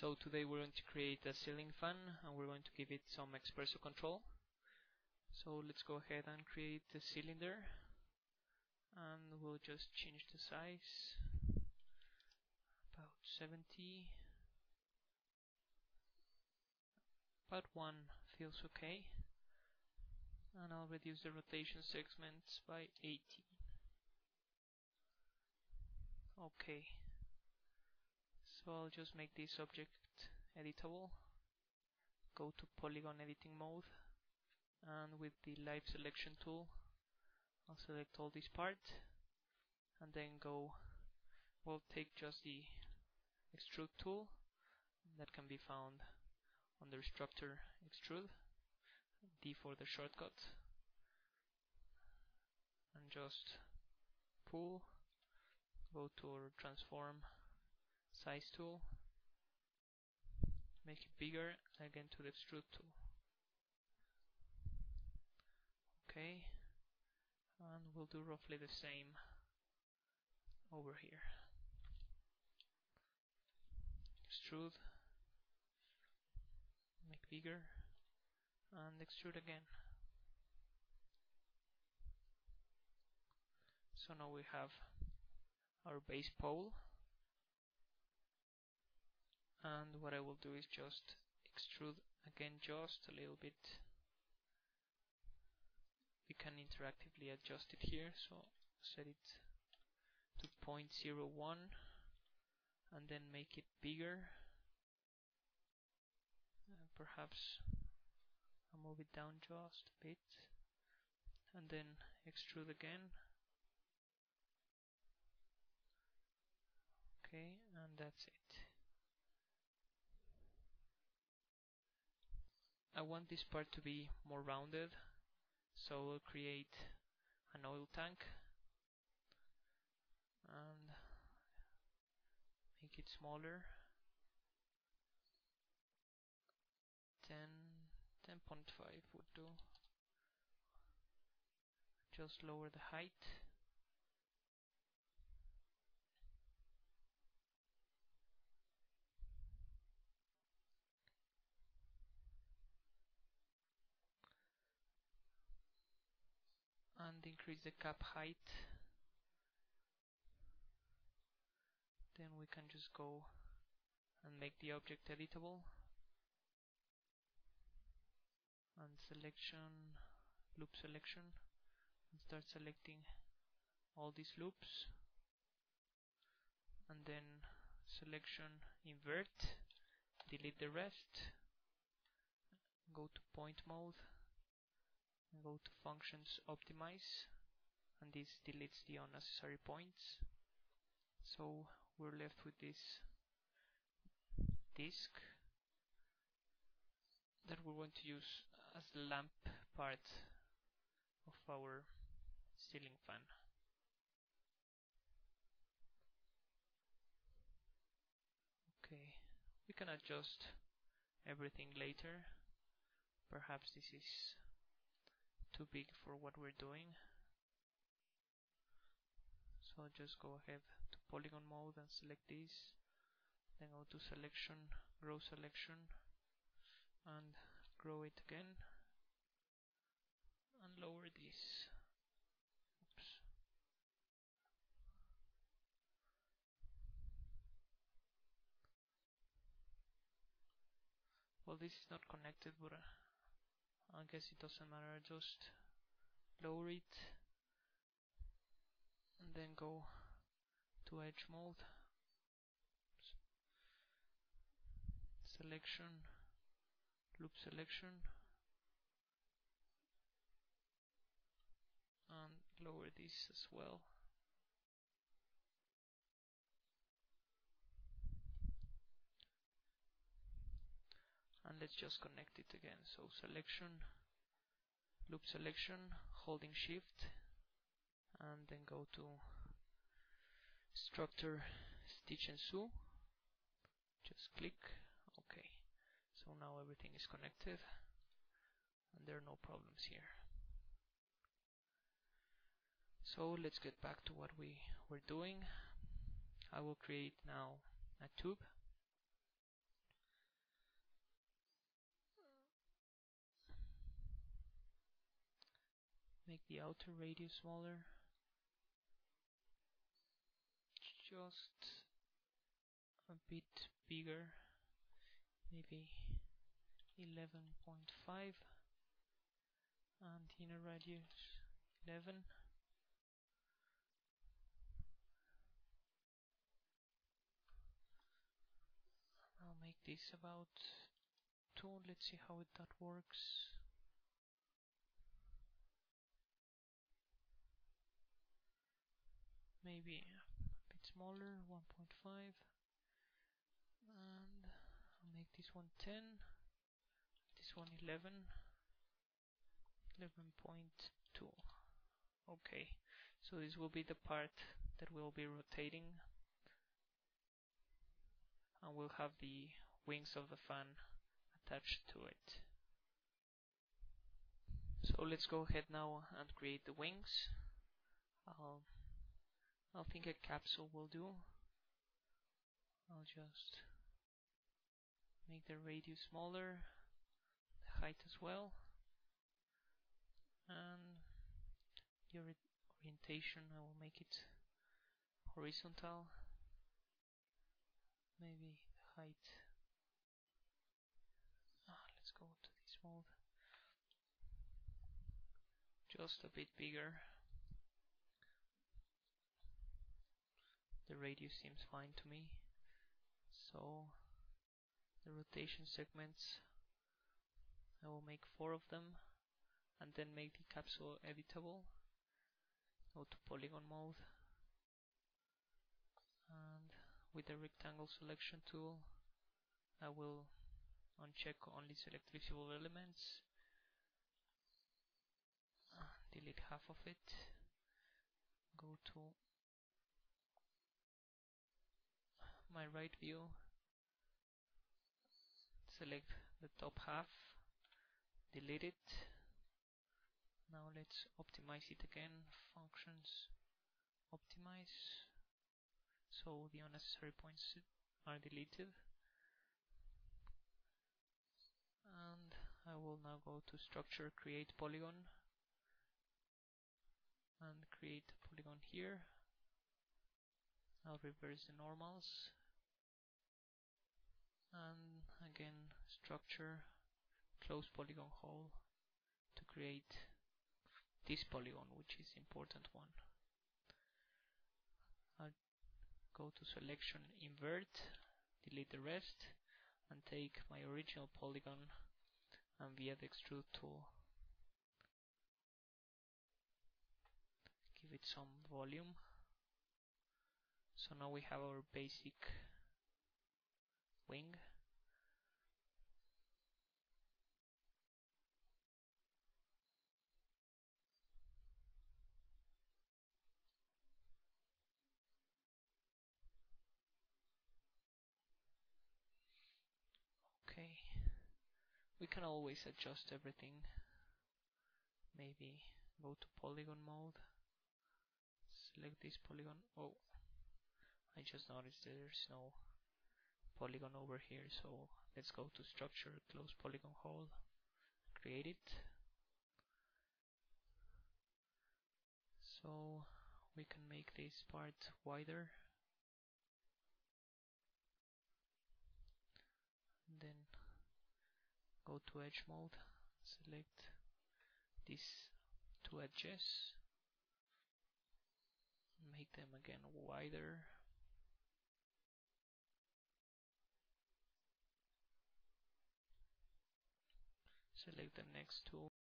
So today we're going to create a ceiling fan and we're going to give it some Xpresso control. So let's go ahead and create the cylinder, and we'll just change the size about 70, about 1 feels okay, and I'll reduce the rotation segments by 18. Okay, so I'll just make this object editable, go to polygon editing mode, and with the Live Selection tool I'll select all this part and then go, we'll take just the Extrude tool that can be found under Structure, Extrude, D for the shortcut, and just pull, go to our Transform Size tool, make it bigger, again to the Extrude tool. Okay, and we'll do roughly the same over here. Extrude, make bigger, and extrude again. So now we have our base pole, and what I will do is just extrude again just a little bit. We can interactively adjust it here, so set it to 0.01 and then make it bigger, perhaps I'll move it down just a bit and then extrude again. Okay, and that's it. I want this part to be more rounded, so we'll create an oil tank and make it smaller, 10.5 would do. Just lower the height. And increase the cap height. Then we can just go and make the object editable, and selection, loop selection, and start selecting all these loops, and then selection invert, delete the rest, go to point mode, go to Functions Optimize, and this deletes the unnecessary points. So we're left with this disk that we're going to use as the lamp part of our ceiling fan. Okay, we can adjust everything later. Perhaps this is too big for what we're doing, so I'll just go ahead to polygon mode and select this, then go to selection, grow selection, and grow it again, and lower this. Oops. Well, this is not connected, but I guess it doesn't matter. I just lower it and then go to Edge Mode, selection, loop selection, and lower this as well. And let's just connect it again. So selection, loop selection, holding shift, and then go to structure, stitch and sew, just click. Okay, so now everything is connected and there are no problems here. So let's get back to what we were doing. I will create now a tube make the outer radius smaller. Just a bit bigger, maybe 11.5, and inner radius 11. I'll make this about 2. Let's see how that works. Maybe a bit smaller, 1.5, and I'll make this one 10, this one 11, 11.2. Okay, so this will be the part that will be rotating, and we'll have the wings of the fan attached to it. So let's go ahead now and create the wings. I think a capsule will do. I'll just make the radius smaller, the height as well, and the orientation I will make it horizontal, maybe the height. Let's go to this mode, just a bit bigger. The radius seems fine to me, so the rotation segments, I will make 4 of them, and then make the capsule editable. Go to polygon mode, and with the rectangle selection tool, I will uncheck only select visible elements, delete half of it, go to my right view, select the top half, delete it. Now let's optimize it again. Functions optimize, so the unnecessary points are deleted, and I will now go to Structure, Create Polygon, and create a polygon here. I'll reverse the normals, and again Structure, Close Polygon Hole to create this polygon, which is important one. I'll go to Selection Invert, delete the rest, and take my original polygon and via the Extrude tool give it some volume. So now we have our basic wing. Okay, we can always adjust everything. Maybe go to polygon mode, select this polygon. Oh, I just noticed there's no polygon over here, so let's go to Structure, Close Polygon Hole, create it. So we can make this part wider, and then go to Edge Mode, select these 2 edges, make them again wider. Select the next tool.